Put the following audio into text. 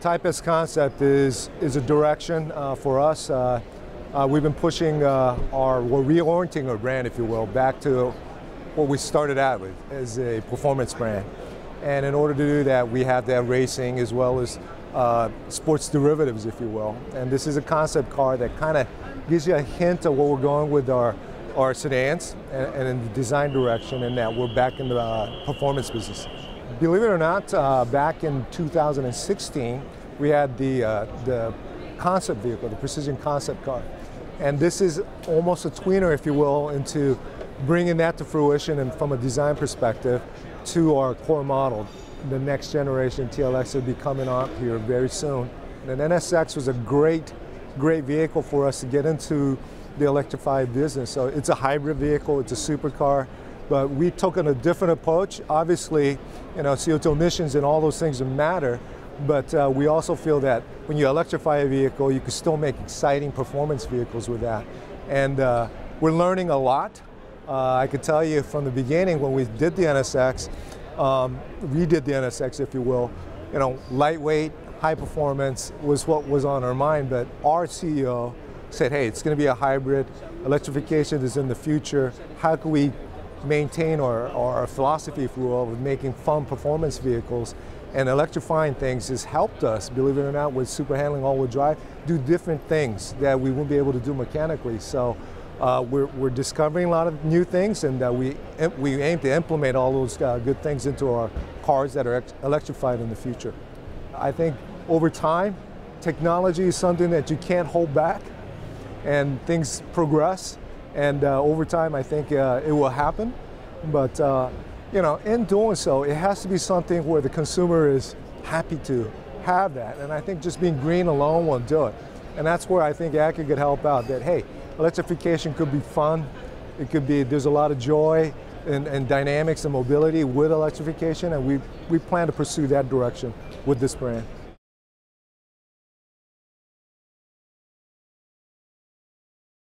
Type S Concept is a direction for us. We've been pushing we're reorienting our brand, if you will, back to what we started out with as a performance brand. And in order to do that, we have to have racing as well as sports derivatives, if you will. And this is a concept car that kind of gives you a hint of what we're going with our sedans and in the design direction, and that we're back in the performance business. Believe it or not, back in 2016, we had the concept vehicle, the Precision Concept car. And this is almost a tweener, if you will, into bringing that to fruition and from a design perspective to our core model. The next generation TLX will be coming up here very soon. And an NSX was a great vehicle for us to get into the electrified business. So it's a hybrid vehicle, it's a supercar, but we took on a different approach. Obviously, you know, CO2 emissions and all those things matter, but we also feel that when you electrify a vehicle, you can still make exciting performance vehicles with that. And we're learning a lot. I could tell you from the beginning when we did the NSX, redid the NSX, if you will, you know, lightweight, high performance was what was on our mind, but our CEO said, hey, it's going to be a hybrid, electrification is in the future, how can we maintain our philosophy, if you will, with making fun performance vehicles, and electrifying things has helped us, believe it or not, with super handling all-wheel drive, do different things that we wouldn't be able to do mechanically. So we're discovering a lot of new things, and we aim to implement all those good things into our cars that are electrified in the future. I think over time, technology is something that you can't hold back, and things progress. And over time, I think it will happen. But you know, in doing so, it has to be something where the consumer is happy to have that. And I think just being green alone won't do it. And that's where I think Acre could help out. That hey, electrification could be fun. It could be there's a lot of joy and dynamics and mobility with electrification, and we plan to pursue that direction with this brand.